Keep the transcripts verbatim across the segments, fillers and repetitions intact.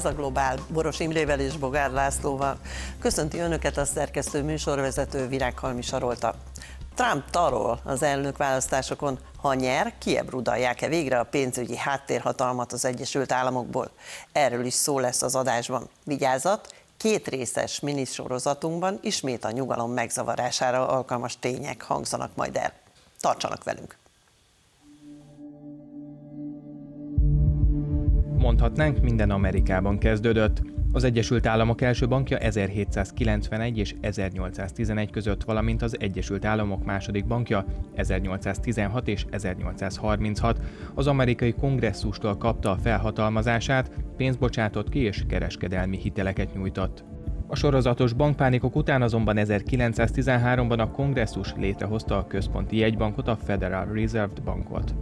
Ez a Globál Boros Imrével és Bogár Lászlóval. Köszönti önöket a szerkesztő műsorvezető Virág Halmi Sarolta. Trump tarol az elnök választásokon, ha nyer, kiebrudalják-e végre a pénzügyi háttérhatalmat az Egyesült Államokból. Erről is szó lesz az adásban. Vigyázat, két részes minisorozatunkban ismét a nyugalom megzavarására alkalmas tények hangzanak majd el. Tartsanak velünk! Mondhatnánk, minden Amerikában kezdődött. Az Egyesült Államok első bankja ezerhétszázkilencvenegy és ezernyolcszáztizenegy között, valamint az Egyesült Államok második bankja ezernyolcszáztizenhat és ezernyolcszázharminchat az amerikai kongresszustól kapta a felhatalmazását, pénzt bocsátott ki és kereskedelmi hiteleket nyújtott. A sorozatos bankpánikok után azonban ezerkilencszáztizenháromban a kongresszus létrehozta a központi jegybankot, a Federal Reserve Bankot.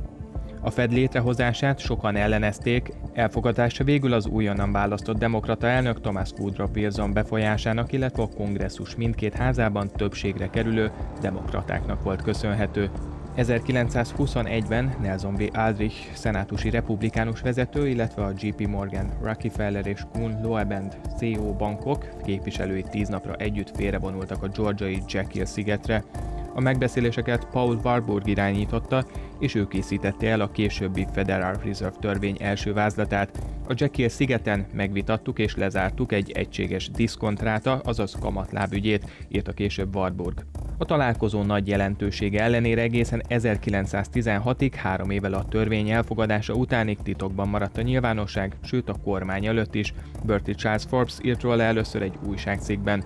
A Fed létrehozását sokan ellenezték, elfogadása végül az újonnan választott demokrata elnök Thomas Woodrow Wilson befolyásának, illetve a kongresszus mindkét házában többségre kerülő demokratáknak volt köszönhető. ezerkilencszázhuszonegyben Nelson bé Aldrich szenátusi republikánus vezető, illetve a jé pé Morgan, Rockefeller és Kuhn, Loebend, cé o bankok képviselői tíz napra együtt félrevonultak a georgiai Jekyll szigetre. A megbeszéléseket Paul Warburg irányította, és ő készítette el a későbbi Federal Reserve törvény első vázlatát. A Jekyll szigeten megvitattuk és lezártuk egy egységes diszkontráta, azaz kamatlábügyét, írta később Warburg. A találkozó nagy jelentősége ellenére egészen ezerkilencszáztizenhatig, három évvel a törvény elfogadása utánig titokban maradt a nyilvánosság, sőt a kormány előtt is. Bertie Charles Forbes írt róla először egy újságcikkben.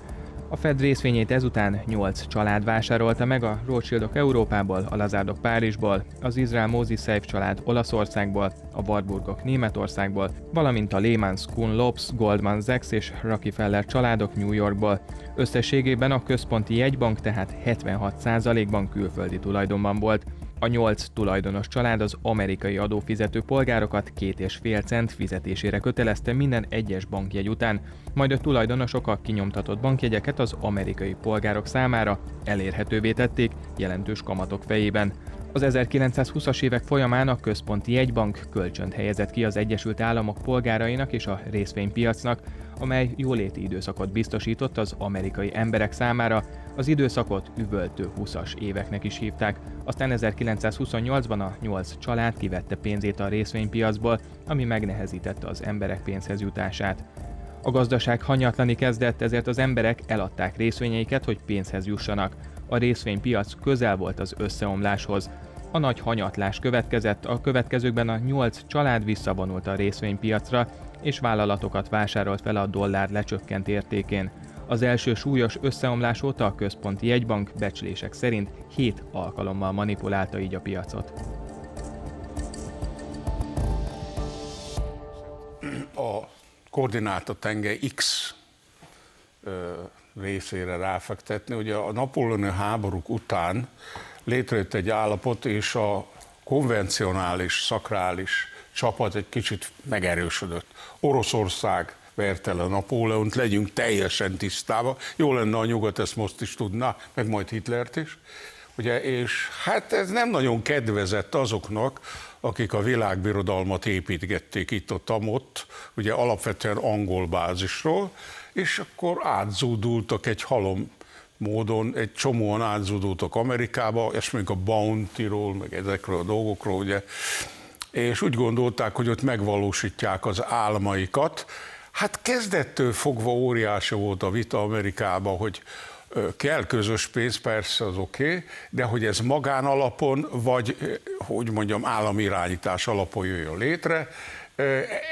A Fed részvényét ezután nyolc család vásárolta meg, a Rothschildok Európából, a Lazardok Párizsból, az Izrael Mózes Seif család Olaszországból, a Warburgok Németországból, valamint a Lehman, Kuhn, Lobs, Goldman Sachs és Rockefeller családok New Yorkból. Összességében a központi jegybank tehát hetvenhat százalékban külföldi tulajdonban volt. A nyolc tulajdonos család az amerikai adófizető polgárokat két egész öt cent fizetésére kötelezte minden egyes bankjegy után, majd a tulajdonosok a kinyomtatott bankjegyeket az amerikai polgárok számára elérhetővé tették jelentős kamatok fejében. Az ezerkilencszázhuszas évek folyamán a központi jegybank kölcsönt helyezett ki az Egyesült Államok polgárainak és a részvénypiacnak, amely jóléti időszakot biztosított az amerikai emberek számára, az időszakot üvöltő huszas éveknek is hívták. Aztán ezerkilencszázhuszonnyolcban a nyolc család kivette pénzét a részvénypiacból, ami megnehezítette az emberek pénzhez jutását. A gazdaság hanyatlani kezdett, ezért az emberek eladták részvényeiket, hogy pénzhez jussanak. A részvénypiac közel volt az összeomláshoz. A nagy hanyatlás következett, a következőkben a nyolc család visszavonult a részvénypiacra, és vállalatokat vásárolt fel a dollár lecsökkent értékén. Az első súlyos összeomlás óta a központi jegybank becslések szerint hét alkalommal manipulálta így a piacot. A koordináta tenge X részére ráfektetni. Ugye a napóleoni háborúk után létrejött egy állapot, és a konvencionális, szakrális csapat egy kicsit megerősödött. Oroszország vert el a Napóleont, legyünk teljesen tisztában. Jó lenne, a nyugat ezt most is tudná, meg majd Hitlert is. Ugye, és hát ez nem nagyon kedvezett azoknak, akik a világbirodalmat építgették itt-ott-amott, ugye alapvetően angol bázisról, és akkor átzúdultak egy halom módon, egy csomóan átzúdultak Amerikába, és még a Bountyról, meg ezekről a dolgokról, ugye, és úgy gondolták, hogy ott megvalósítják az álmaikat. Hát kezdettől fogva óriási volt a vita Amerikában, hogy kell közös pénz, persze az oké, okay, de hogy ez magánalapon, vagy hogy mondjam, állami irányítás alapon jöjjön létre.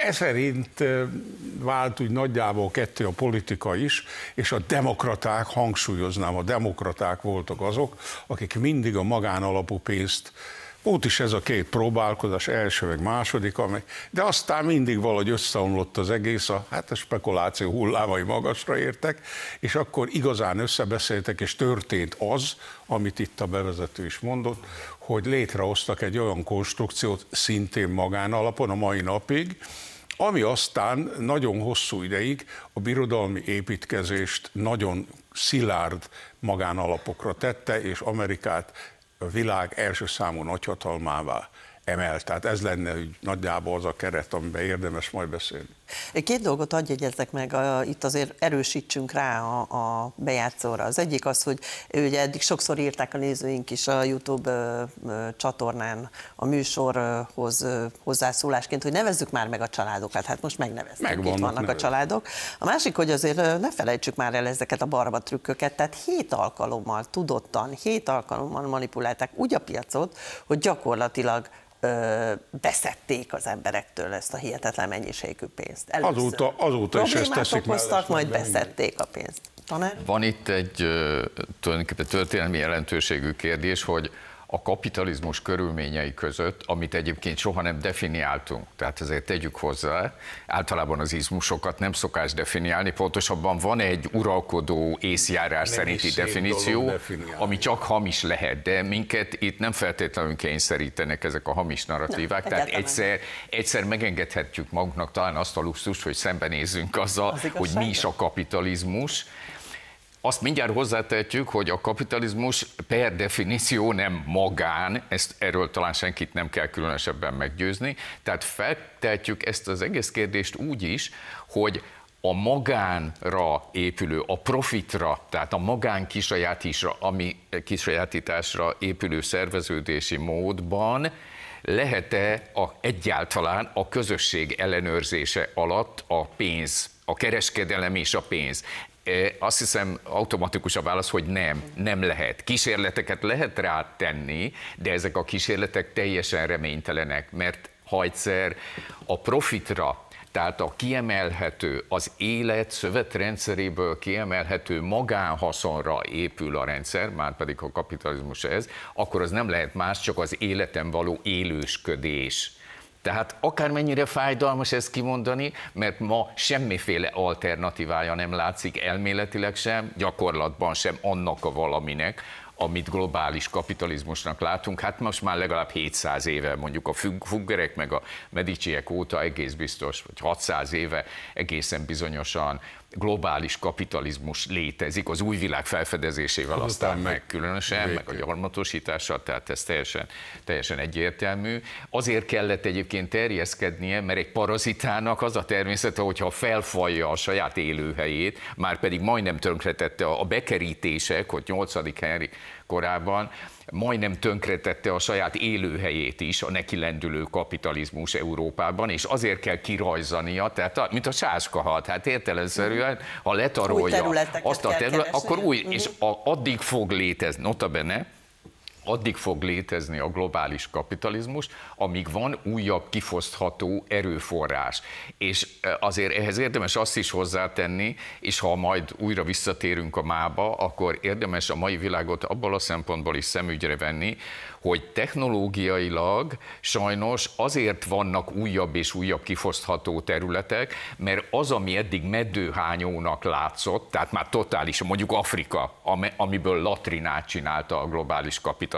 Ez szerint vált úgy nagyjából ketté a politika is, és a demokraták, hangsúlyoznám, a demokraták voltak azok, akik mindig a magánalapú pénzt. Volt is ez a két próbálkozás, első meg második, amely, de aztán mindig valahogy összeomlott az egész, a, hát a spekuláció hullámai magasra értek, és akkor igazán összebeszéltek, és történt az, amit itt a bevezető is mondott, hogy létrehoztak egy olyan konstrukciót szintén magánalapon a mai napig, ami aztán nagyon hosszú ideig a birodalmi építkezést nagyon szilárd magánalapokra tette, és Amerikát a világ első számú nagyhatalmává emelt. Tehát ez lenne nagyjából az a keret, amiben érdemes majd beszélni. Két dolgot adj jegyezzek meg, itt azért erősítsünk rá a, a bejátszóra. Az egyik az, hogy ugye eddig sokszor írták a nézőink is a YouTube csatornán a műsorhoz hozzászólásként, hogy nevezzük már meg a családokat. Hát most megneveztük, meg itt vannak nevezz. a családok. A másik, hogy azért ne felejtsük már el ezeket a barba trükköket, tehát hét alkalommal tudottan, hét alkalommal manipulálták úgy a piacot, hogy gyakorlatilag beszedték az emberektől ezt a hihetetlen mennyiségű pénzt. Először. Azóta, azóta is ezt teszik. Okoztak, majd beszedték a pénzt. Tanár? Van itt egy tulajdonképpen történelmi jelentőségű kérdés, hogy a kapitalizmus körülményei között, amit egyébként soha nem definiáltunk, tehát ezért tegyük hozzá, általában az izmusokat nem szokás definiálni, pontosabban van egy uralkodó észjárás nem szerinti definíció, ami csak hamis lehet, de minket itt nem feltétlenül kényszerítenek ezek a hamis narratívák, nem, tehát egyszer, egyszer megengedhetjük magunknak talán azt a luxust, hogy szembenézzünk azzal, az hogy mi is a kapitalizmus. Azt mindjárt hozzátehetjük, hogy a kapitalizmus per definíció nem magán, ezt erről talán senkit nem kell különösebben meggyőzni, tehát feltehetjük ezt az egész kérdést úgy is, hogy a magánra épülő, a profitra, tehát a magán kisajátításra, ami kisajátításra épülő szerveződési módban lehet-e a, egyáltalán a közösség ellenőrzése alatt a pénz, a kereskedelem és a pénz? Azt hiszem, automatikus a válasz, hogy nem, nem lehet. Kísérleteket lehet rá tenni, de ezek a kísérletek teljesen reménytelenek, mert ha egyszer a profitra, tehát a kiemelhető, az élet szövetrendszeréből kiemelhető magánhaszonra épül a rendszer, már pedig a kapitalizmus ez, akkor az nem lehet más, csak az életen való élősködés. Tehát akármennyire fájdalmas ezt kimondani, mert ma semmiféle alternatívája nem látszik elméletileg sem, gyakorlatban sem annak a valaminek, amit globális kapitalizmusnak látunk. Hát most már legalább hétszáz éve mondjuk a Fuggerek meg a Mediciek óta egész biztos, vagy hatszáz éve egészen bizonyosan globális kapitalizmus létezik, az új világ felfedezésével aztán meg különösen, meg a gyarmatosítással, tehát ez teljesen, teljesen egyértelmű. Azért kellett egyébként terjeszkednie, mert egy parazitának az a természete, hogyha felfalja a saját élőhelyét, már pedig majdnem tönkretette a bekerítések, hogy nyolcadik Henrik korában, majdnem tönkretette a saját élőhelyét is a neki lendülő kapitalizmus Európában, és azért kell kirajzania, tehát a, mint a sáskahad, hát értelemszerűen, ha letarolja azt a területet, akkor új, és a, addig fog létezni, notabene, addig fog létezni a globális kapitalizmus, amíg van újabb kifosztható erőforrás. És azért ehhez érdemes azt is hozzátenni, és ha majd újra visszatérünk a mába, akkor érdemes a mai világot abból a szempontból is szemügyre venni, hogy technológiailag sajnos azért vannak újabb és újabb kifosztható területek, mert az, ami eddig meddőhányónak látszott, tehát már totálisan, mondjuk Afrika, amiből latrinát csinálta a globális kapitalizmus,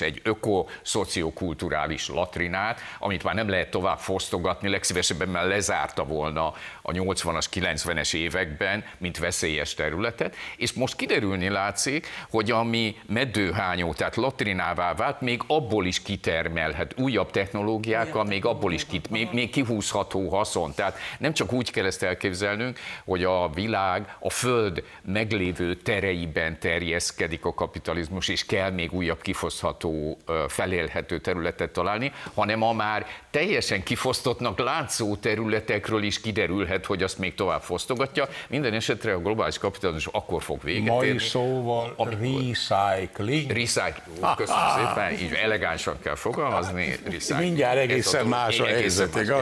egy öko-szociokulturális latrinát, amit már nem lehet tovább fosztogatni, legszívesebben már lezárta volna a nyolcvanas, kilencvenes években, mint veszélyes területet, és most kiderülni látszik, hogy ami meddőhányó, tehát latrinává vált, még abból is kitermelhet újabb technológiákkal, még abból is kit, még, még kihúzható haszon. Tehát nem csak úgy kell ezt elképzelnünk, hogy a világ, a föld meglévő tereiben terjeszkedik a kapitalizmus, és kell még újabb kifosztható, felélhető területet találni, hanem a már teljesen kifosztottnak látszó területekről is kiderülhet, hogy azt még tovább fosztogatja. Minden esetre a globális kapitalizmus akkor fog véget érni. Mai szóval amikor... recycling. Recycling, köszönöm szépen. Így elegánsan kell fogalmazni. Riszák, mindjárt egészen a más a helyzetig.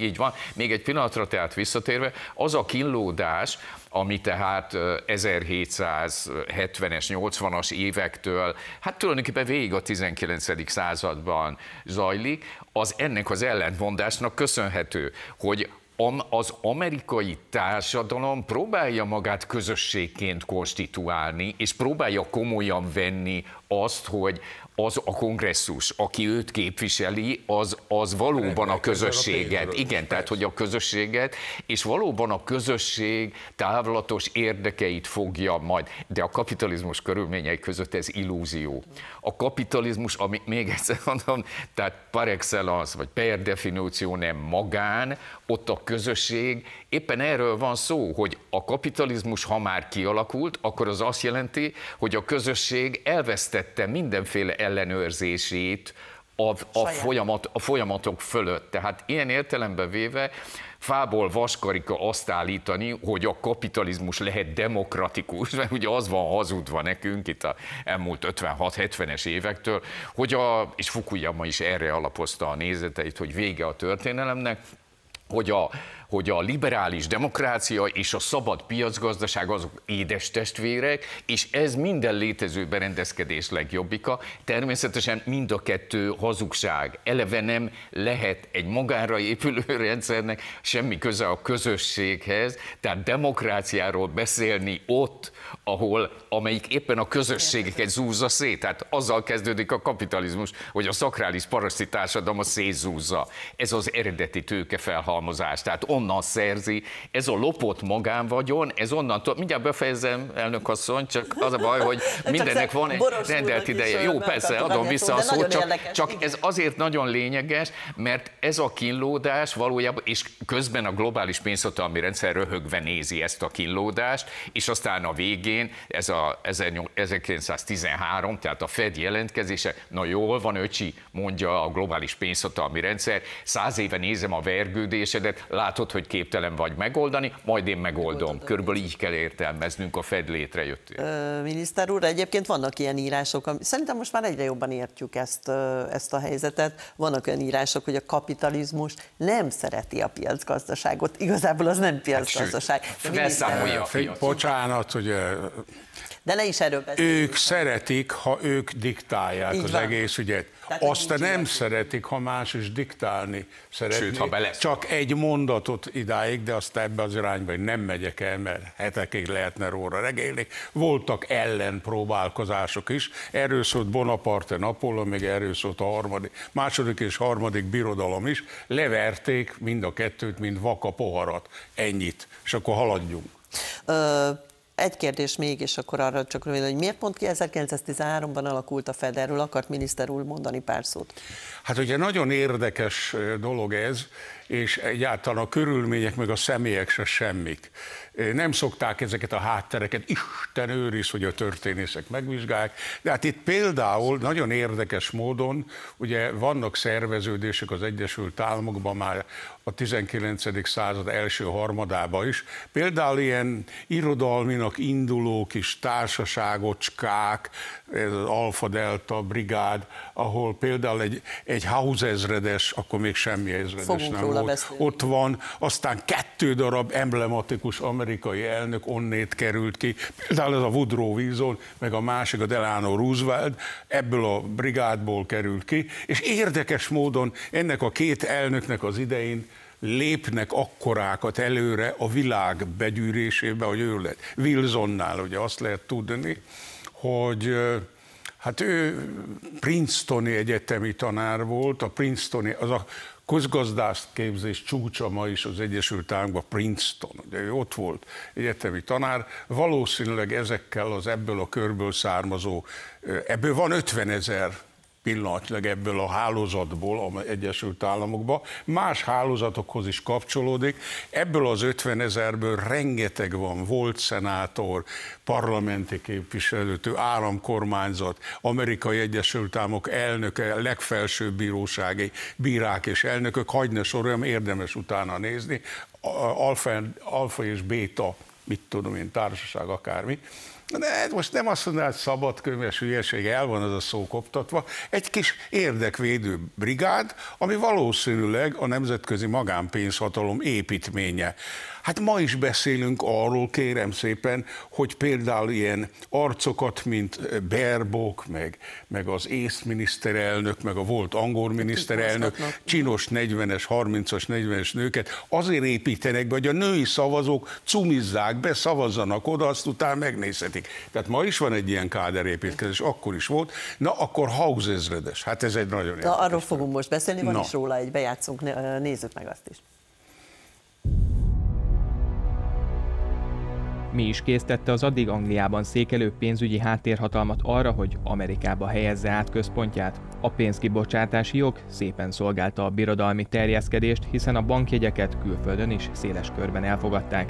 Így van. Még egy pillanatra tehát visszatérve, az a kínlódás, ami tehát ezerhétszázhetvenes, nyolcvanas évektől, hát tulajdonképpen végig a tizenkilencedik században zajlik, az ennek az ellentmondásnak köszönhető, hogy az amerikai társadalom próbálja magát közösségként konstituálni, és próbálja komolyan venni azt, hogy az a kongresszus, aki őt képviseli, az, az valóban a közösséget. Igen, tehát hogy a közösséget, és valóban a közösség távlatos érdekeit fogja majd. De a kapitalizmus körülményei között ez illúzió. A kapitalizmus, amit még egyszer mondom, tehát par excellence, vagy per definitio nem magán, ott a közösség, éppen erről van szó, hogy a kapitalizmus, ha már kialakult, akkor az azt jelenti, hogy a közösség elvesztette mindenféle ellenőrzését a, a, folyamat, a folyamatok fölött. Tehát ilyen értelemben véve fából vaskarika azt állítani, hogy a kapitalizmus lehet demokratikus, mert ugye az van hazudva nekünk itt a elmúlt ötvenhat-hetvenes évektől, hogy a, és Fukuyama is erre alapozta a nézeteit, hogy vége a történelemnek, hogy a, hogy a liberális demokrácia és a szabad piacgazdaság azok édes testvérek, és ez minden létező berendezkedés legjobbika. Természetesen mind a kettő hazugság. Eleve nem lehet egy magára épülő rendszernek semmi köze a közösséghez, tehát demokráciáról beszélni ott, ahol, amelyik éppen a közösségeket zúzza szét. Tehát azzal kezdődik a kapitalizmus, hogy a szakrális paraszti társadalma szétzúzza. Ez az eredeti tőkefelhalmozás. Tehát onnan szerzi, ez a lopott magánvagyon, ez onnan, mindjárt befejezem, elnök asszony, csak az a baj, hogy mindennek van egy rendelt ideje. Jó, persze, adom vissza a szót, csak, csak ez azért nagyon lényeges, mert ez a kínlódás valójában, és közben a globális pénzhatalmi rendszer röhögve nézi ezt a kínlódást, és aztán a végén, ez a ezerkilencszáztizenhárom, tehát a Fed jelentkezése, na jól van, öcsi, mondja a globális pénzhatalmi rendszer, száz éve nézem a vergődésedet, látom, hogy képtelen vagy megoldani, majd én megoldom. Körülbelül így kell értelmeznünk a Fed létrejöttét. Miniszter úr, egyébként vannak ilyen írások, ami, szerintem most már egyre jobban értjük ezt, ezt a helyzetet, vannak olyan írások, hogy a kapitalizmus nem szereti a piacgazdaságot, igazából az nem piacgazdaság. Felszámolja a piac. Bocsánat, ugye... De ne is erről beszélünk. Ők szeretik, ha ők diktálják az egész ügyet. Azt nem szeretik, ha más is diktálni szeretné. Sőt, ha belesz. Csak egy mondatot idáig, de azt ebbe az irányba, hogy nem megyek el, mert hetekig lehetne róla regélni. Voltak ellenpróbálkozások is. Erről szólt Bonaparte, Napóleon, még erről szólt a harmadik, második és harmadik birodalom is. Leverték mind a kettőt, mind vaka poharat. Ennyit. És akkor haladjunk. Ö Egy kérdés még, és akkor arra csak röviden, hogy miért pont ki ezerkilencszáztizenháromban alakult a Fed, erről akart miniszter úr mondani pár szót? Hát ugye nagyon érdekes dolog ez, és egyáltalán a körülmények meg a személyek se semmik. Nem szokták ezeket a háttereket, Isten őriz, hogy a történészek megvizsgálják, de hát itt például nagyon érdekes módon, ugye vannak szerveződések az Egyesült Államokban már a tizenkilencedik század első harmadában is, például ilyen irodalminak induló kis társaságocskák, ez az Alfa Delta Brigád, ahol például egy, egy house ezredes, akkor még semmi ezredes nem volt, ott van, aztán kettő darab emblematikus amerikai elnök onnét került ki, például ez a Woodrow Wilson, meg a másik, a Delano Roosevelt, ebből a brigádból került ki, és érdekes módon ennek a két elnöknek az idején lépnek akkorákat előre a világ begyűrésébe, hogy ő lett. Wilsonnál ugye azt lehet tudni, hogy hát ő Princetoni egyetemi tanár volt, a Princetoni, az a közgazdászképzés csúcsa ma is az Egyesült Államokban, Princeton, ugye ő ott volt egyetemi tanár, valószínűleg ezekkel az ebből a körből származó, ebből van ötvenezer pillanatnyilag ebből a hálózatból az Egyesült Államokban, más hálózatokhoz is kapcsolódik, ebből az ötvenezerből rengeteg van, volt szenátor, parlamenti képviselőtő, államkormányzat, Amerikai Egyesült Államok elnöke, legfelsőbb bírósági bírák és elnökök, hagyj ne soroljam, érdemes utána nézni, alfa, alfa és béta, mit tudom én, társaság, akármi. De most nem azt mondaná, hogy szabadkönyves hülyeség, el van az a szó koptatva, egy kis érdekvédő brigád, ami valószínűleg a nemzetközi magánpénzhatalom építménye. Hát ma is beszélünk arról, kérem szépen, hogy például ilyen arcokat, mint Baerbock, meg, meg az ész miniszterelnök, meg a volt angol miniszterelnök, csinos negyvenes, harmincas, negyvenes nőket azért építenek be, hogy a női szavazók cumizzák be, szavazzanak oda, azt utána megnézhetik. Tehát ma is van egy ilyen káderépítkezés, akkor is volt. Na, akkor Hausezredes. Hát ez egy nagyon érdekes. Na, arról fogunk most beszélni, van is róla egy bejátszunk, nézzük meg azt is. Mi is késztette az addig Angliában székelő pénzügyi háttérhatalmat arra, hogy Amerikába helyezze át központját. A pénzkibocsátási jog szépen szolgálta a birodalmi terjeszkedést, hiszen a bankjegyeket külföldön is széles körben elfogadták.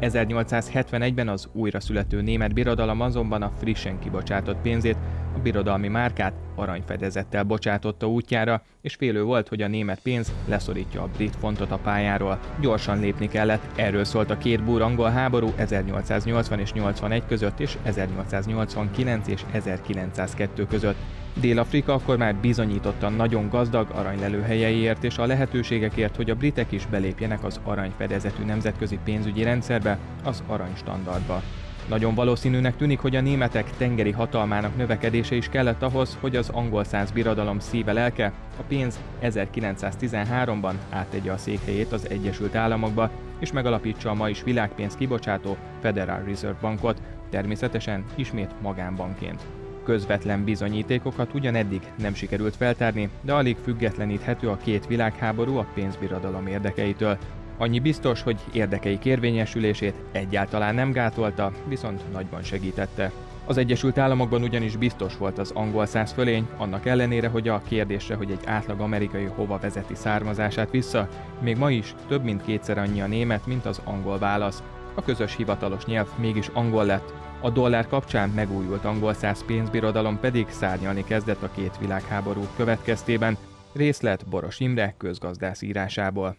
ezernyolcszázhetvenegyben az újraszülető német birodalom azonban a frissen kibocsátott pénzét, a birodalmi márkát aranyfedezettel bocsátotta útjára, és félő volt, hogy a német pénz leszorítja a brit fontot a pályáról. Gyorsan lépni kellett, erről szólt a két búr-angol háború ezernyolcszáznyolcvan és nyolcvanegy között, és ezernyolcszáznyolcvankilenc és ezerkilencszázkettő között. Dél-Afrika akkor már bizonyítottan nagyon gazdag aranylelőhelyeiért és a lehetőségekért, hogy a britek is belépjenek az aranyfedezetű nemzetközi pénzügyi rendszerbe, az aranystandardba. Nagyon valószínűnek tűnik, hogy a németek tengeri hatalmának növekedése is kellett ahhoz, hogy az angol száz birodalom szíve lelke, a pénz ezerkilencszáztizenháromban áttegye a székhelyét az Egyesült Államokba, és megalapítsa a ma is világpénz kibocsátó Federal Reserve Bankot, természetesen ismét magánbankként. Közvetlen bizonyítékokat ugyaneddig nem sikerült feltárni, de alig függetleníthető a két világháború a pénzbirodalom érdekeitől. Annyi biztos, hogy érdekei érvényesülését egyáltalán nem gátolta, viszont nagyban segítette. Az Egyesült Államokban ugyanis biztos volt az angol száz fölény, annak ellenére, hogy a kérdésre, hogy egy átlag amerikai hova vezeti származását vissza, még ma is több mint kétszer annyi a német, mint az angol válasz. A közös hivatalos nyelv mégis angol lett. A dollár kapcsán megújult angol száz pénzbirodalom pedig szárnyalni kezdett a két világháború következtében. Részlet Boros Imre közgazdász írásából.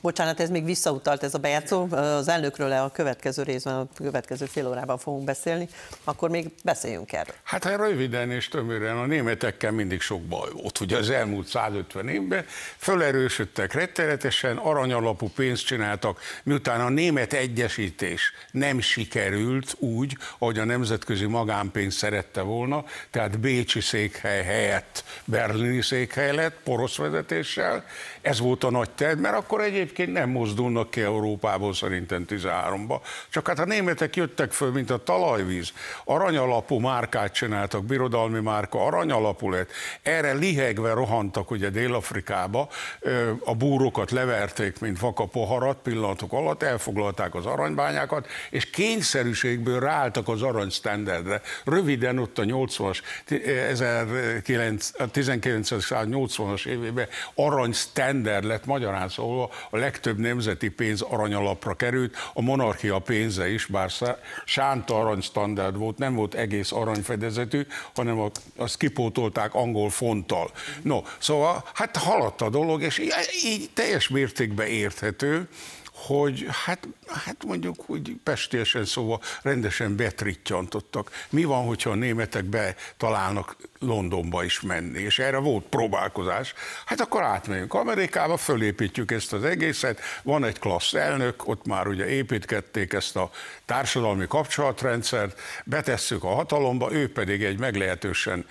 Bocsánat, ez még visszautalt ez a bejátszó, az elnökről a következő részben, a következő fél órában fogunk beszélni, akkor még beszéljünk erről. Hát röviden és tömören, a németekkel mindig sok baj volt. Ugye az elmúlt százötven évben felerősödtek rettenetesen, aranyalapú pénzt csináltak, miután a német egyesítés nem sikerült úgy, ahogy a nemzetközi magánpénz szerette volna, tehát bécsi székhely helyett berlini székhely lett, porosz vezetéssel, ez volt a nagy terv, mert akkor egyébként nem mozdulnak ki Európából szerintem tizenháromba, csak hát a németek jöttek föl, mint a talajvíz, aranyalapú márkát csináltak, birodalmi márka aranyalapú lett, erre lihegve rohantak ugye Dél-Afrikába, a búrokat leverték, mint vaka poharat pillanatok alatt, elfoglalták az aranybányákat, és kényszerűségből ráálltak az aranysztenderdre. Röviden ott a ezerkilencszáznyolcvanas évében aranysztenderd lett, magyarán szólva, a legtöbb nemzeti pénz aranyalapra került, a monarchia pénze is, bár sánta aranysztandard volt, nem volt egész aranyfedezetű, hanem azt kipótolták angol fonttal. No, szóval hát haladt a dolog, és így teljes mértékben érthető, hogy hát, hát mondjuk, hogy pestiesen szóval rendesen betrittjantottak. Mi van, hogyha a németek betalálnak Londonba is menni, és erre volt próbálkozás, hát akkor átmegyünk Amerikába, fölépítjük ezt az egészet, van egy klassz elnök, ott már ugye építkedték ezt a társadalmi kapcsolatrendszert, betesszük a hatalomba, ő pedig egy meglehetősen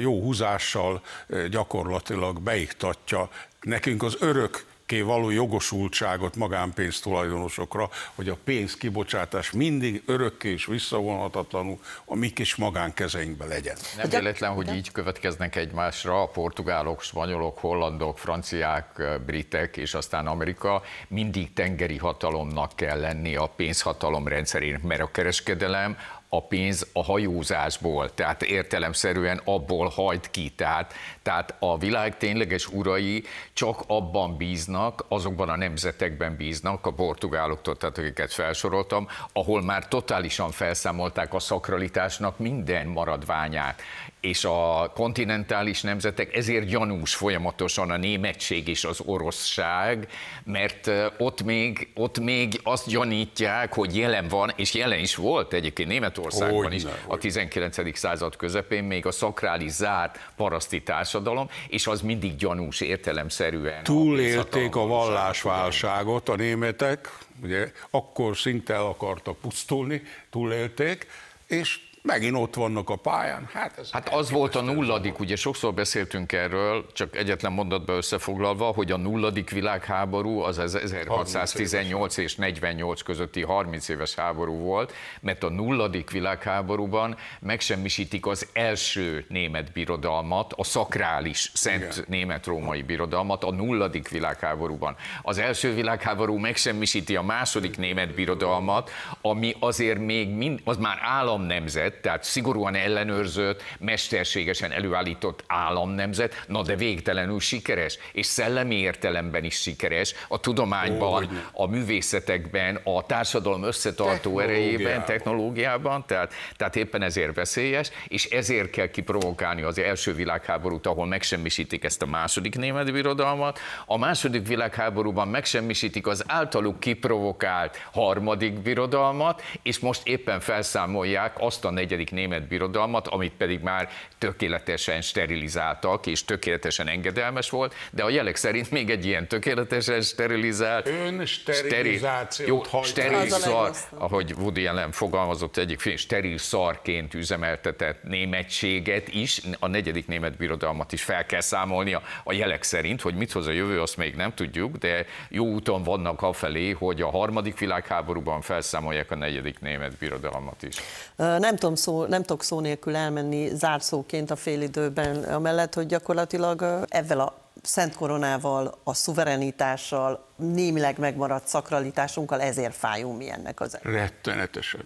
jó húzással gyakorlatilag beiktatja nekünk az örök való jogosultságot magánpénztulajdonosokra, hogy a pénzkibocsátás mindig örökké és visszavonhatatlanul a mi kis magánkezeinkbe legyen. Nem véletlen, hogy így következnek egymásra a portugálok, spanyolok, hollandok, franciák, britek és aztán Amerika. Mindig tengeri hatalomnak kell lenni a pénzhatalom rendszerének, mert a kereskedelem, a pénz a hajózásból, tehát értelemszerűen abból hajt ki, tehát, tehát a világ tényleges urai csak abban bíznak, azokban a nemzetekben bíznak, a portugáloktól, tehát akiket felsoroltam, ahol már totálisan felszámolták a szakralitásnak minden maradványát, és a kontinentális nemzetek, ezért gyanús folyamatosan a németség és az oroszság, mert ott még, ott még azt gyanítják, hogy jelen van, és jelen is volt egyébként Németországban hogy is, ne, a tizenkilencedik század közepén még a szakrális zárt paraszti társadalom, és az mindig gyanús értelemszerűen. Túlélték a, a vallásválságot a németek, ugye akkor szinte el akartak pusztulni, túlélték, és megint ott vannak a pályán. Hát, ez hát az volt a nulladik, ugye sokszor beszéltünk erről, csak egyetlen mondatban összefoglalva, hogy a nulladik világháború az ezerhatszáztizennyolc és negyvennyolc közötti harminc éves háború volt, mert a nulladik világháborúban megsemmisítik az első német birodalmat, a szakrális, szent német-római birodalmat a nulladik világháborúban. Az első világháború megsemmisíti a második német birodalmat, ami azért még mind, az már államnemzet, tehát szigorúan ellenőrzött, mesterségesen előállított államnemzet, na de végtelenül sikeres, és szellemi értelemben is sikeres, a tudományban, oh, a művészetekben, a társadalom összetartó erejében, technológiában, tehát, tehát éppen ezért veszélyes, és ezért kell kiprovokálni az első világháborút, ahol megsemmisítik ezt a második német birodalmat, a második világháborúban megsemmisítik az általuk kiprovokált harmadik birodalmat, és most éppen felszámolják azt a negyedik német birodalmat, amit pedig már tökéletesen sterilizáltak, és tökéletesen engedelmes volt, de a jelek szerint még egy ilyen tökéletesen sterilizált... Önsterilizációt steril, sterilszar, ahogy Woody Allen fogalmazott egyik sterilszarként üzemeltetett németséget is, a negyedik német birodalmat is fel kell számolnia a jelek szerint, hogy mit hoz a jövő, azt még nem tudjuk, de jó úton vannak afelé, hogy a harmadik világháborúban felszámolják a negyedik német birodalmat is. Nem tudom szó, nem tudok szó nélkül elmenni zárszóként a félidőben, amellett, hogy gyakorlatilag ezzel a szent koronával, a szuverenitással, némileg megmaradt szakralitásunkkal ezért fájunk mi ennek az előtt. Rettenetesen.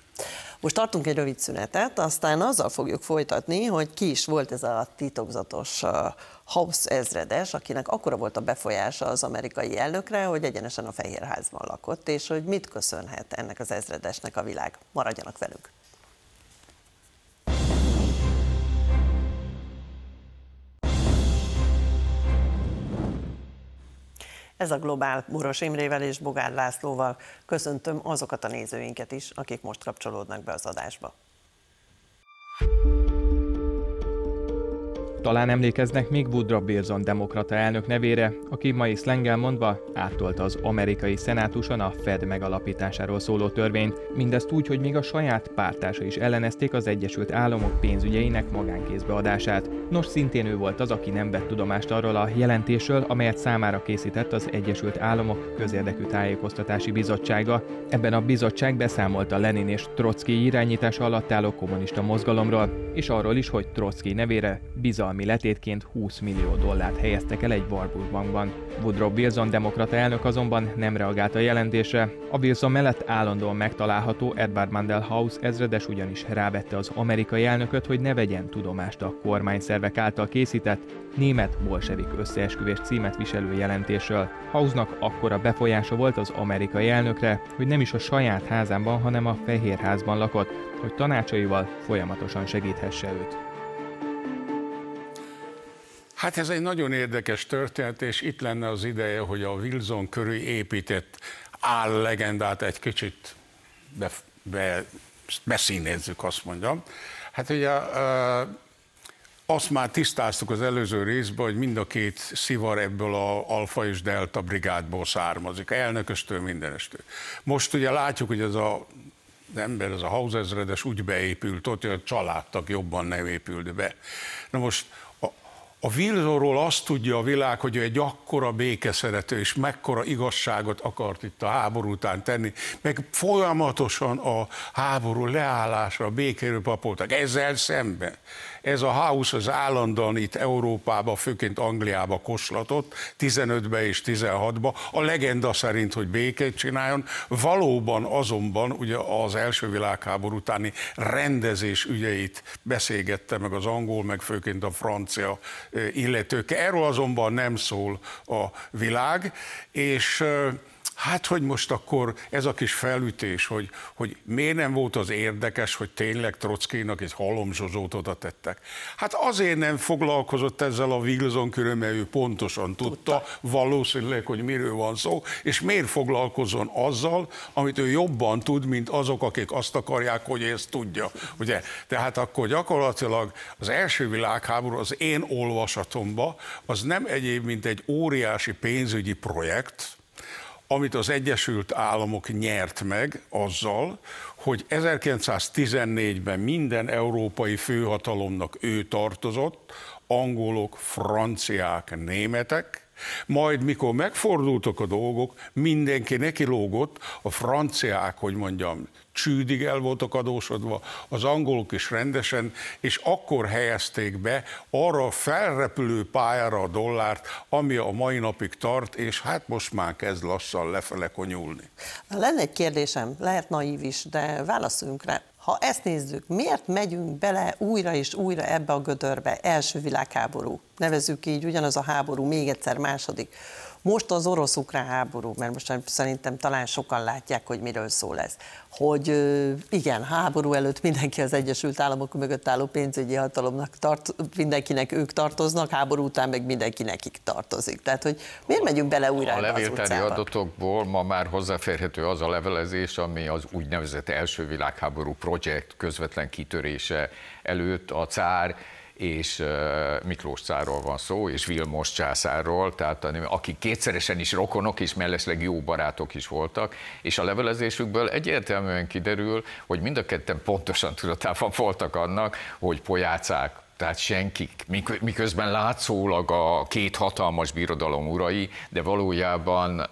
Most tartunk egy rövid szünetet, aztán azzal fogjuk folytatni, hogy ki is volt ez a titokzatos House ezredes, akinek akkora volt a befolyása az amerikai elnökre, hogy egyenesen a Fehérházban lakott, és hogy mit köszönhet ennek az ezredesnek a világ. Maradjanak velünk! Ez a Globál, Boros Imrével és Bogár Lászlóval. Köszöntöm azokat a nézőinket is, akik most kapcsolódnak be az adásba. Talán emlékeznek még Woodrow Wilson demokrata elnök nevére, aki mai szlenggel mondva áttolta az amerikai szenátuson a Fed megalapításáról szóló törvényt. Mindezt úgy, hogy még a saját pártársa is ellenezték az Egyesült Államok pénzügyeinek magánkézbe adását. Nos, szintén ő volt az, aki nem vett tudomást arról a jelentésről, amelyet számára készített az Egyesült Államok Közérdekű Tájékoztatási Bizottsága. Ebben a bizottság beszámolt a Lenin és Trockij irányítása alatt álló kommunista mozgalomról, és arról is, hogy Trockij nevére bizalmi ami letétként húsz millió dollárt helyeztek el egy Warburg bankban. Woodrow Wilson demokrata elnök azonban nem reagált a jelentésre. A Wilson mellett állandóan megtalálható Edward Mandel House ezredes ugyanis rávette az amerikai elnököt, hogy ne vegyen tudomást a kormányszervek által készített német bolsevik összeesküvés címet viselő jelentésről. House-nak akkora befolyása volt az amerikai elnökre, hogy nem is a saját házában, hanem a Fehérházban lakott, hogy tanácsaival folyamatosan segíthesse őt. Hát ez egy nagyon érdekes történet, és itt lenne az ideje, hogy a Wilson körül épített állegendát egy kicsit be, be, beszínézzük, azt mondjam. Hát ugye azt már tisztáztuk az előző részben, hogy mind a két szivar ebből az Alfa és Delta brigádból származik, elnököstől, mindenestől. Most ugye látjuk, hogy ez a az ember, ez a House ezredes úgy beépült ott, hogy a családtag jobban nem épült be. Na most... A Wilsonról azt tudja a világ, hogy ő egy akkora békeszerető, és mekkora igazságot akart itt a háború után tenni, meg folyamatosan a háború leállásra, a békéről papoltak. Ezzel szemben ez a House az állandóan itt Európában, főként Angliába koslatott, tizenötben és tizenhatban, a legenda szerint, hogy békét csináljon, valóban azonban ugye az első világháború utáni rendezés ügyeit beszélgette meg az angol, meg főként a francia illetők. Erről azonban nem szól a világ, és hát hogy most akkor ez a kis felütés, hogy, hogy miért nem volt az érdekes, hogy tényleg Trockijnak egy halomzsozót oda tettek. Hát azért nem foglalkozott ezzel a Wilson, különben ő pontosan tudta, tudta valószínűleg, hogy miről van szó, és miért foglalkozzon azzal, amit ő jobban tud, mint azok, akik azt akarják, hogy ezt tudja. Ugye? Tehát akkor gyakorlatilag az első világháború az én olvasatomba az nem egyéb, mint egy óriási pénzügyi projekt, amit az Egyesült Államok nyert meg azzal, hogy ezerkilencszáztizennégyben minden európai főhatalomnak ő tartozott, angolok, franciák, németek, majd mikor megfordultak a dolgok, mindenki nekilógott, a franciák, hogy mondjam, csődig el voltak adósodva, az angolok is rendesen, és akkor helyezték be arra a felrepülő pályára a dollárt, ami a mai napig tart, és hát most már kezd lassan lefele konyulni. Lenne egy kérdésem, lehet naív is, de válaszoljunk rá. Ha ezt nézzük, miért megyünk bele újra és újra ebbe a gödörbe? Első világháború, nevezzük így, ugyanaz a háború, még egyszer második. Most az orosz-ukrán háború, mert most szerintem talán sokan látják, hogy miről szól ez. Hogy igen, háború előtt mindenki az Egyesült Államok mögött álló pénzügyi hatalomnak tart, mindenkinek ők tartoznak, háború után meg mindenki nekik tartozik. Tehát, hogy miért megyünk bele újra ebbe az utcába? A levéltári adatokból ma már hozzáférhető az a levelezés, ami az úgynevezett első világháború projekt közvetlen kitörése előtt a cár, és Miklós cárról van szó, és Vilmos császárról, tehát akik kétszeresen is rokonok, és mellesleg jó barátok is voltak, és a levelezésükből egyértelműen kiderül, hogy mind a ketten pontosan tudatában voltak annak, hogy pojácák, tehát senkik, miközben látszólag a két hatalmas birodalom urai, de valójában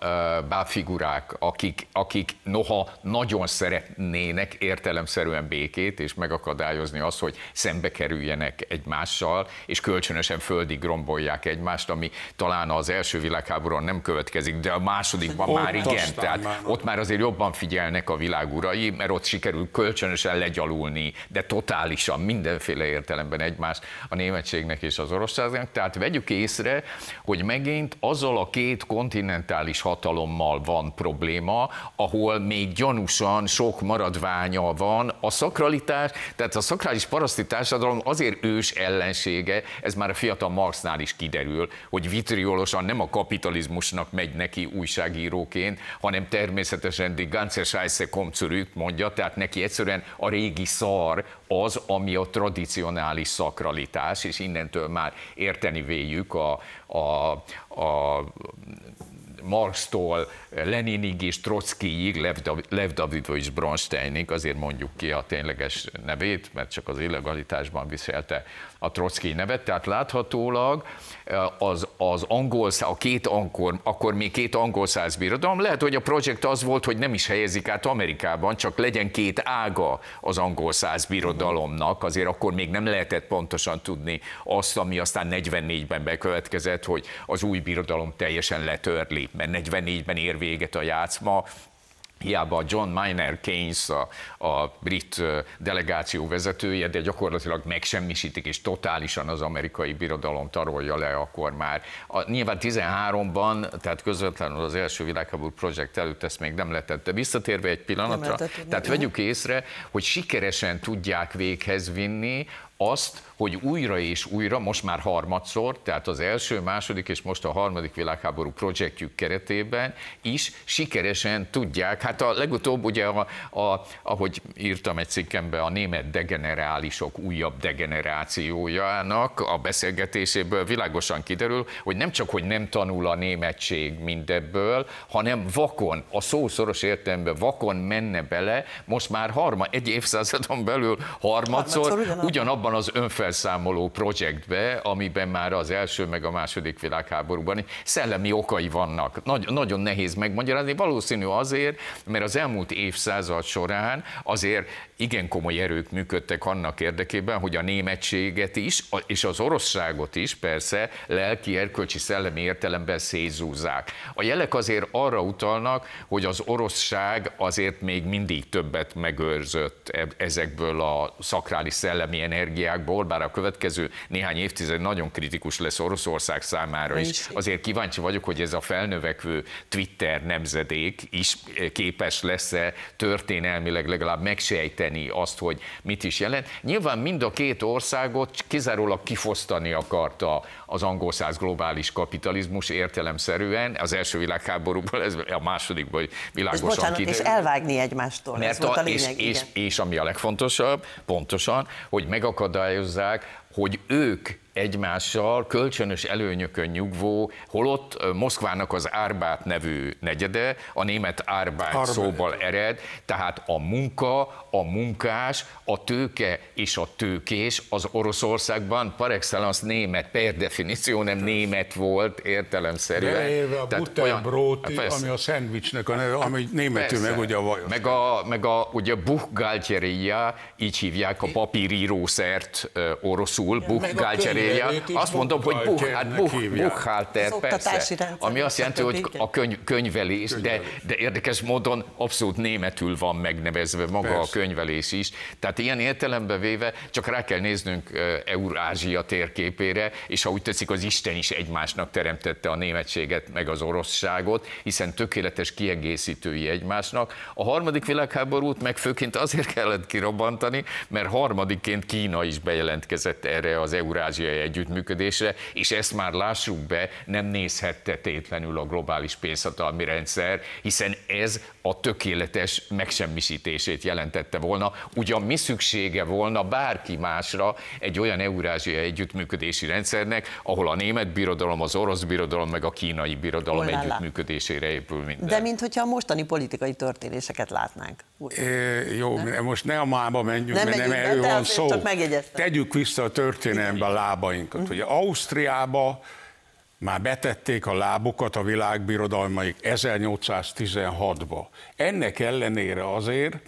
bábfigurák, akik, akik noha nagyon szeretnének értelemszerűen békét, és megakadályozni azt, hogy szembe kerüljenek egymással, és kölcsönösen földig rombolják egymást, ami talán az első világháborúban nem következik, de a másodikban ott már igen, tehát már. Ott már azért jobban figyelnek a világ urai, mert ott sikerül kölcsönösen legyalulni, de totálisan, mindenféle értelemben egymást, a németségnek és az oroszságnak. Tehát vegyük észre, hogy megint azzal a két kontinentális hatalommal van probléma, ahol még gyanúsan sok maradványa van. A szakralitás, tehát a szakrális paraszti társadalom azért ős ellensége, ez már a fiatal Marxnál is kiderül, hogy vitriolosan nem a kapitalizmusnak megy neki újságíróként, hanem természetesen die ganze Scheiße kommt zurück, mondja, tehát neki egyszerűen a régi szar az, ami a tradicionális szak. Sakralitás, és innentől már érteni véljük a, a, a Marx-tól Leninig és Trockijig, Lev, Lev Davidovics Bronsteinig, azért mondjuk ki a tényleges nevét, mert csak az illegalitásban viselte a Trockij nevet, tehát láthatólag az, az angol, a két angol, akkor még két angol száz birodalom, lehet, hogy a projekt az volt, hogy nem is helyezik át Amerikában, csak legyen két ága az angol száz birodalomnak, azért akkor még nem lehetett pontosan tudni azt, ami aztán negyvennégyben bekövetkezett, hogy az új birodalom teljesen letörli, mert negyvennégyben ér véget a játszma. Hiába John Maynard Keynes, a, a brit delegáció vezetője, de gyakorlatilag megsemmisítik, és totálisan az amerikai birodalom tarolja le akkor már. A, nyilván tizenháromban, tehát közvetlenül az első világháború projekt előtt ezt még nem lehetett, de visszatérve egy pillanatra, tehát vegyük észre, hogy sikeresen tudják véghez vinni azt, hogy újra és újra, most már harmadszor, tehát az első, második és most a harmadik világháború projektjük keretében is sikeresen tudják. Hát a legutóbb ugye, a, a, ahogy írtam egy cikkembe, a német degenerálisok újabb degenerációjának a beszélgetéséből világosan kiderül, hogy nem csak, hogy nem tanul a németség mindebből, hanem vakon, a szószoros értelemben vakon menne bele, most már harma, egy évszázadon belül harmadszor, harmadszor ugyanabban az önfelszámoló projektbe, amiben már az első meg a második világháborúban szellemi okai vannak. Nagy, nagyon nehéz megmagyarázni, valószínű azért, mert az elmúlt évszázad során azért igen komoly erők működtek annak érdekében, hogy a németséget is, és az oroszságot is persze lelki, erkölcsi, szellemi értelemben szétzúzzák. A jelek azért arra utalnak, hogy az oroszság azért még mindig többet megőrzött ezekből a szakrális szellemi energiákból, stratégiákból, bár a következő néhány évtized nagyon kritikus lesz Oroszország számára is. Azért kíváncsi vagyok, hogy ez a felnövekvő Twitter nemzedék is képes lesz-e történelmileg legalább megsejteni azt, hogy mit is jelent. Nyilván mind a két országot kizárólag kifosztani akarta az angolszász globális kapitalizmus értelemszerűen, az első világháborúból, ez a másodikból világosan és bocsánat, kiderül. És elvágni egymástól, mert ez a, volt a lényeg, és, és, és ami a legfontosabb, pontosan, hogy megakadályozzák, hogy ők egymással kölcsönös előnyökön nyugvó, holott Moszkvának az Árbát nevű negyede, a német Árbát Arbát. szóval ered, tehát a munka, a munkás, a tőke és a tőkés az Oroszországban par excellence német, per definíció nem német volt értelemszerűen. Beléve a Butterbrotti, ami a szendvicsnek a neve, ami németül meg ugye a vajos. Meg a, meg a ugye Buchgalteria, így hívják a papírírószert oroszul, Buchgalteria. Azt mondom, hogy buchhalter, persze, ami azt jelenti, hogy a könyv, könyvelés, de, de érdekes módon abszolút németül van megnevezve maga persze. a könyvelés is. Tehát ilyen értelembe véve csak rá kell néznünk Eurázsia térképére, és ha úgy tetszik, az Isten is egymásnak teremtette a németséget meg az oroszságot, hiszen tökéletes kiegészítői egymásnak. A harmadik világháborút meg főként azért kellett kirobbantani, mert harmadikként Kína is bejelentkezett erre az Eurázsia együttműködésre, és ezt már lássuk be, nem nézhette tétlenül a globális pénzhatalmi rendszer, hiszen ez a tökéletes megsemmisítését jelentette volna. Ugyan mi szüksége volna bárki másra egy olyan eurázsiai együttműködési rendszernek, ahol a német birodalom, az orosz birodalom, meg a kínai birodalom Olá, együttműködésére épül minden. De minthogyha a mostani politikai történéseket látnánk. É, jó, ne? most ne a mába menjünk, nem mert nem erről van szó. Tegyük vissza a történelembe a lábainkat. Ugye Ausztriába már betették a lábukat a világbirodalmaik ezernyolcszáztizenhatba. Ennek ellenére azért,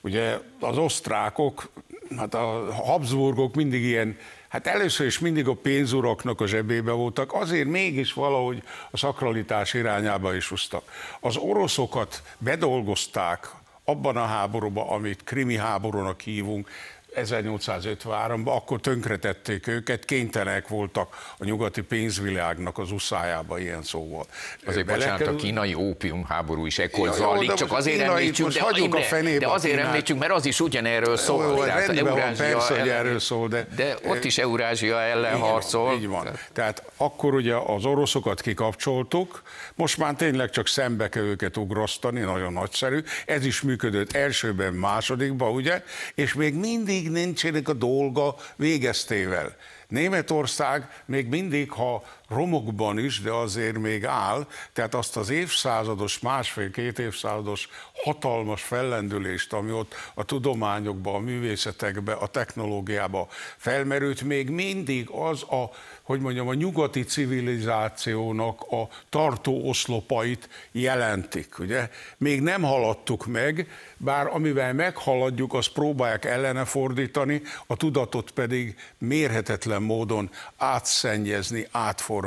ugye az osztrákok, hát a Habsburgok mindig ilyen, hát először is mindig a pénzuraknak a zsebébe voltak, azért mégis valahogy a szakralitás irányába is húztak. Az oroszokat bedolgozták abban a háborúban, amit krimi háborúnak hívunk, ezernyolcszázötvenháromban, akkor tönkretették őket, kénytelenek voltak a nyugati pénzvilágnak az uszájába ilyen szóval. Azért bocsánat, a kínai ópiumháború is ekkor zajlik, csak azért említsünk, de, de azért említsünk, mert az is ugyanerről szól. Jó, jó, tehát rendben van, persze, hogy erről szól, de, de ott is Eurázsia ellen így harcol. Van, így van. Tehát akkor ugye az oroszokat kikapcsoltuk, most már tényleg csak szembe kell őket ugrasztani, nagyon nagyszerű. Ez is működött elsőben, másodikban, ugye, és még mindig nincsenek a dolga végeztével. Németország még mindig, ha romokban is, de azért még áll, tehát azt az évszázados, másfél-két évszázados hatalmas fellendülést, ami ott a tudományokban, a művészetekben, a technológiában felmerült, még mindig az a, hogy mondjam, a nyugati civilizációnak a tartó oszlopait jelentik, ugye? Még nem haladtuk meg, bár amivel meghaladjuk, azt próbálják ellene fordítani, a tudatot pedig mérhetetlen módon átszennyezni, átfordítani.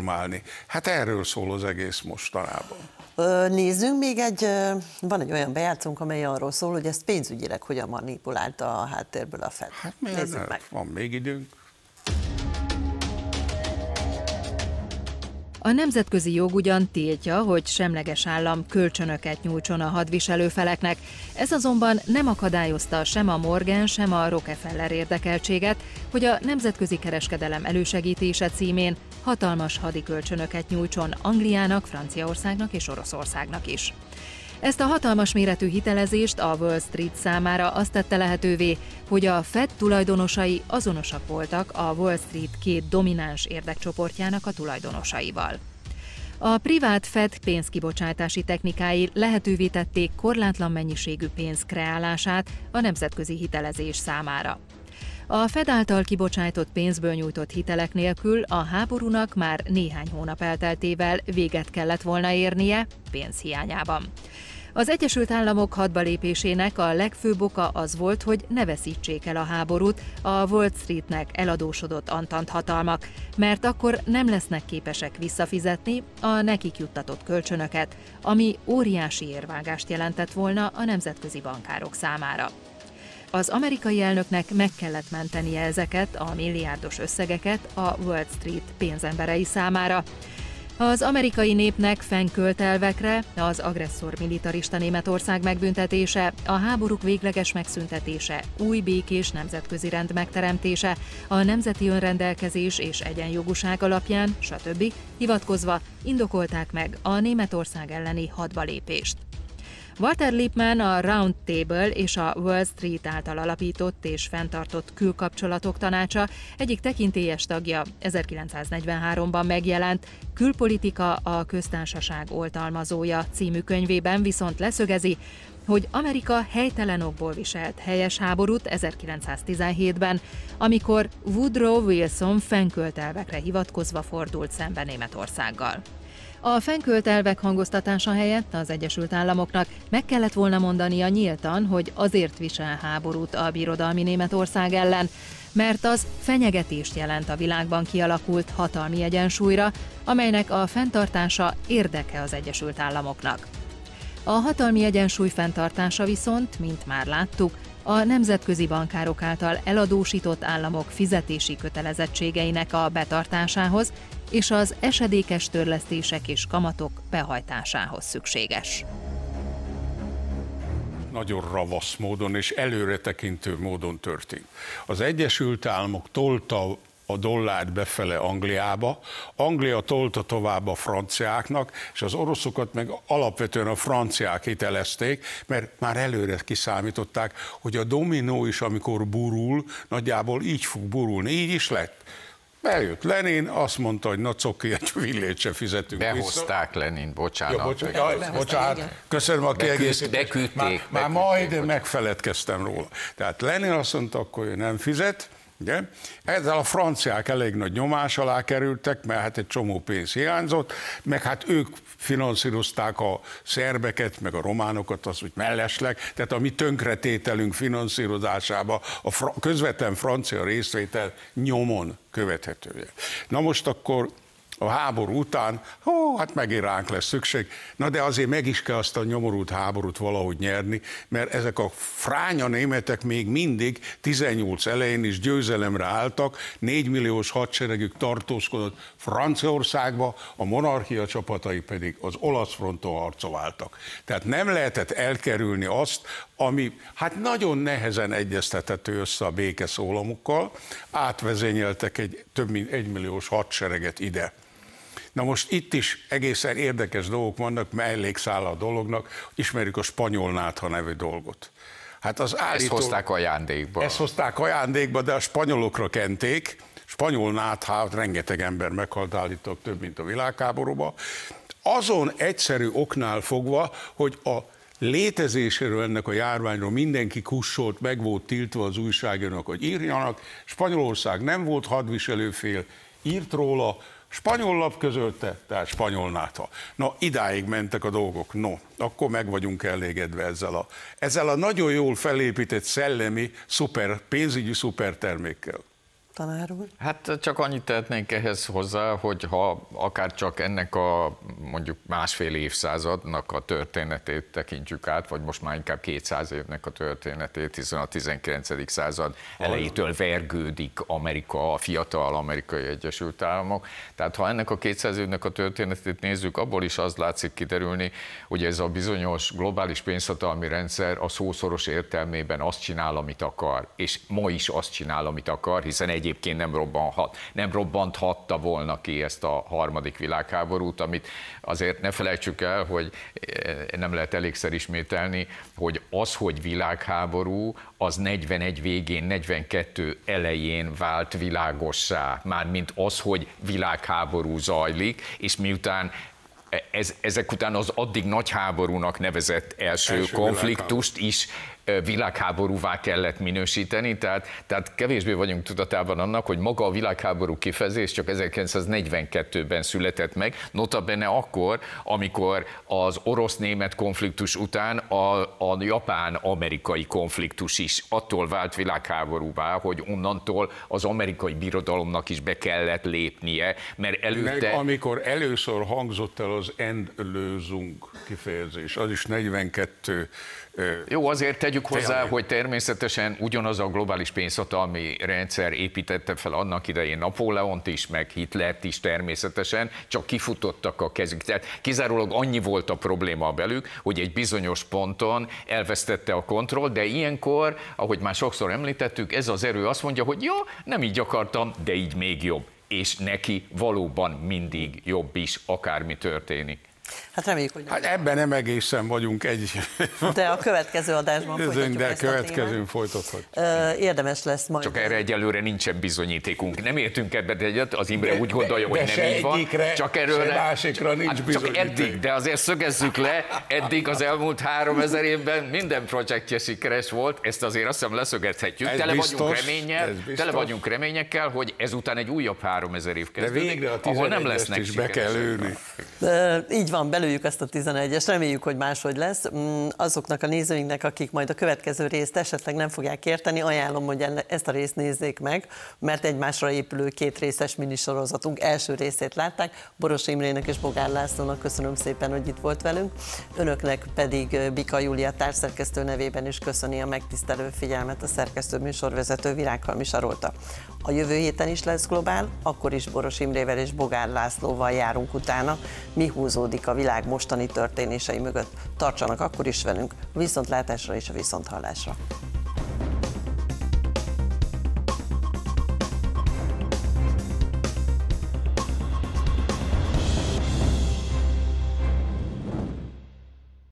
Hát erről szól az egész mostanában. Nézzünk még egy, van egy olyan bejátszónk, amely arról szól, hogy ezt pénzügyileg hogyan manipulálta a háttérből a Fed. Hát nézzük meg. Van még időnk. A nemzetközi jog ugyan tiltja, hogy semleges állam kölcsönöket nyújtson a hadviselő feleknek. Ez azonban nem akadályozta sem a Morgan, sem a Rockefeller érdekeltséget, hogy a nemzetközi kereskedelem elősegítése címén hatalmas hadikölcsönöket nyújtson Angliának, Franciaországnak és Oroszországnak is. Ezt a hatalmas méretű hitelezést a Wall Street számára azt tette lehetővé, hogy a Fed tulajdonosai azonosak voltak a Wall Street két domináns érdekcsoportjának a tulajdonosaival. A privát Fed pénzkibocsátási technikái lehetővé tették korlátlan mennyiségű pénz kreálását a nemzetközi hitelezés számára. A Fed által kibocsájtott pénzből nyújtott hitelek nélkül a háborúnak már néhány hónap elteltével véget kellett volna érnie pénzhiányában. Az Egyesült Államok hadba lépésének a legfőbb oka az volt, hogy ne veszítsék el a háborút a Wall Streetnek eladósodott antant hatalmak, mert akkor nem lesznek képesek visszafizetni a nekik juttatott kölcsönöket, ami óriási érvágást jelentett volna a nemzetközi bankárok számára. Az amerikai elnöknek meg kellett mentenie ezeket a milliárdos összegeket a Wall Street pénzemberei számára. Az amerikai népnek fennkölt elvekre, az agresszor militarista Németország megbüntetése, a háborúk végleges megszüntetése, új békés nemzetközi rend megteremtése, a nemzeti önrendelkezés és egyenjogúság alapján, stb. Hivatkozva indokolták meg a Németország elleni hadbalépést. Walter Lippmann a Round Table és a Wall Street által alapított és fenntartott külkapcsolatok tanácsa egyik tekintélyes tagja ezerkilencszáznegyvenháromban megjelent Külpolitika a köztársaság oltalmazója című könyvében viszont leszögezi, hogy Amerika helytelen okból viselt helyes háborút ezerkilencszáztizenhétben, amikor Woodrow Wilson fennkölt elvekre hivatkozva fordult szembe Németországgal. A fennkölt elvek hangoztatása helyett az Egyesült Államoknak meg kellett volna mondania nyíltan, hogy azért visel háborút a birodalmi Németország ellen, mert az fenyegetést jelent a világban kialakult hatalmi egyensúlyra, amelynek a fenntartása érdeke az Egyesült Államoknak. A hatalmi egyensúly fenntartása viszont, mint már láttuk, a nemzetközi bankárok által eladósított államok fizetési kötelezettségeinek a betartásához és az esedékes törlesztések és kamatok behajtásához szükséges. Nagyon ravasz módon és előretekintő módon történt. Az Egyesült Államok tolta a dollárt befele Angliába, Anglia tolta tovább a franciáknak, és az oroszokat meg alapvetően a franciák hitelezték, mert már előre kiszámították, hogy a dominó is, amikor burul, nagyjából így fog burulni, így is lett. Bejött Lenin, azt mondta, hogy na coki, egy villét se fizetünk vissza. Behozták Lenin, bocsánat. Ja, bocsánat, ja, bocsánat. Köszönöm a kiegészítést. Beküldték. Már, beküldték, már majd bocsánat. Megfeledkeztem róla. Tehát Lenin azt mondta, akkor ő nem fizet. Ugye? Ezzel a franciák elég nagy nyomás alá kerültek, mert hát egy csomó pénz hiányzott, meg hát ők finanszírozták a szerbeket, meg a románokat, az úgy mellesleg, tehát a mi tönkretételünk finanszírozásába a fra- közvetlen francia részvétel nyomon követhető. Na most akkor a háború után, hó, hát megint ránk lesz szükség, na de azért meg is kell azt a nyomorult háborút valahogy nyerni, mert ezek a fránya németek még mindig tizennyolc elején is győzelemre álltak, négymilliós hadseregük tartózkodott Franciaországba, a monarchia csapatai pedig az olasz fronton harcoltak. Tehát nem lehetett elkerülni azt, ami hát nagyon nehezen egyeztethető össze a békeszólamukkal, átvezényeltek egy több mint egymilliós hadsereget ide. Na most itt is egészen érdekes dolgok vannak, mellékszála a dolognak, ismerjük a spanyol nátha nevű dolgot. Hát az állító... Ezt hozták ajándékba. Ezt hozták ajándékba, de a spanyolokra kenték, spanyol náthát rengeteg ember meghalt, állítólag több, mint a világháborúban. Azon egyszerű oknál fogva, hogy a létezéséről, ennek a járványról mindenki kussolt, meg volt tiltva az újságírónak, hogy írjanak, Spanyolország nem volt hadviselőfél, írt róla, spanyol lap közölte, tehát spanyol nátha. Na, idáig mentek a dolgok. No, akkor meg vagyunk elégedve ezzel a, ezzel a nagyon jól felépített szellemi, szuper, pénzügyi szupertermékkel. Tanár úr? Hát csak annyit tehetnénk ehhez hozzá, hogy ha akár csak ennek a mondjuk másfél évszázadnak a történetét tekintjük át, vagy most már inkább kétszáz évnek a történetét, hiszen a tizenkilencedik század elejétől vergődik Amerika, a fiatal amerikai Egyesült Államok. Tehát ha ennek a kétszáz évnek a történetét nézzük, abból is az látszik kiderülni, hogy ez a bizonyos globális pénzhatalmi rendszer a szószoros értelmében azt csinál, amit akar, és ma is azt csinál, amit akar, hiszen egy egyébként nem robbanhat, nem robbanthatta volna ki ezt a harmadik világháborút, amit azért ne felejtsük el, hogy nem lehet elégszer ismételni, hogy az, hogy világháború, az negyvenegy végén, negyvenkettő elején vált világossá, mármint az, hogy világháború zajlik, és miután ez, ezek után az addig nagy háborúnak nevezett első, első konfliktust is világháborúvá kellett minősíteni, tehát, tehát kevésbé vagyunk tudatában annak, hogy maga a világháború kifejezés csak ezerkilencszáznegyvenkettőben született meg, notabene akkor, amikor az orosz-német konfliktus után a, a japán-amerikai konfliktus is attól vált világháborúvá, hogy onnantól az amerikai birodalomnak is be kellett lépnie, mert előtte... Meg amikor először hangzott el az Endlösung kifejezés, az is negyvenkettő. Jó, azért egy tegyük hozzá, hogy természetesen ugyanaz a globális pénzhatalmi rendszer építette fel annak idején Napóleont is, meg Hitlert is természetesen, csak kifutottak a kezük. Tehát kizárólag annyi volt a probléma velük, hogy egy bizonyos ponton elvesztette a kontroll, de ilyenkor, ahogy már sokszor említettük, ez az erő azt mondja, hogy jó, nem így akartam, de így még jobb. És neki valóban mindig jobb is, akármi történik. Hát reméljük, hogy nem. Hát ebben nem egészen vagyunk egy. De a következő adásban folytatjuk, de ezt a következőn folytathatjuk. Érdemes lesz majd. Csak erre egyelőre nincsen bizonyítékunk. Nem értünk ebben egyet, az Imre de, úgy gondolja, de, hogy de nem így van. Csak erről másikra nincs bizonyíték. Csak eddig, de azért szögezzük le, eddig az elmúlt három ezer évben minden projektje sikeres volt, ezt azért azt hiszem leszögezhetjük. Ez tele biztos, vagyunk reménnyel, tele vagyunk reményekkel, hogy ezután egy újabb három ezer év kezdődik, ahol nem lesznek is be kell lőni. Így van, belőjük ezt a tizenegyest, reméljük, hogy máshogy lesz. Azoknak a nézőinknek, akik majd a következő részt esetleg nem fogják érteni, ajánlom, hogy ezt a részt nézzék meg, mert egymásra épülő két részes minisorozatunk első részét látták. Boros Imrének és Bogár Lászlónak köszönöm szépen, hogy itt volt velünk. Önöknek pedig Bika Júlia társszerkesztő nevében is köszöni a megtisztelő figyelmet a szerkesztő műsorvezető Virág Halmi Sarolta. A jövő héten is lesz Globál, akkor is Boros Imrével és Bogár Lászlóval járunk utána. Mi húzódik a világ mostani történései mögött. Tartsanak akkor is velünk, a viszontlátásra és a viszonthallásra.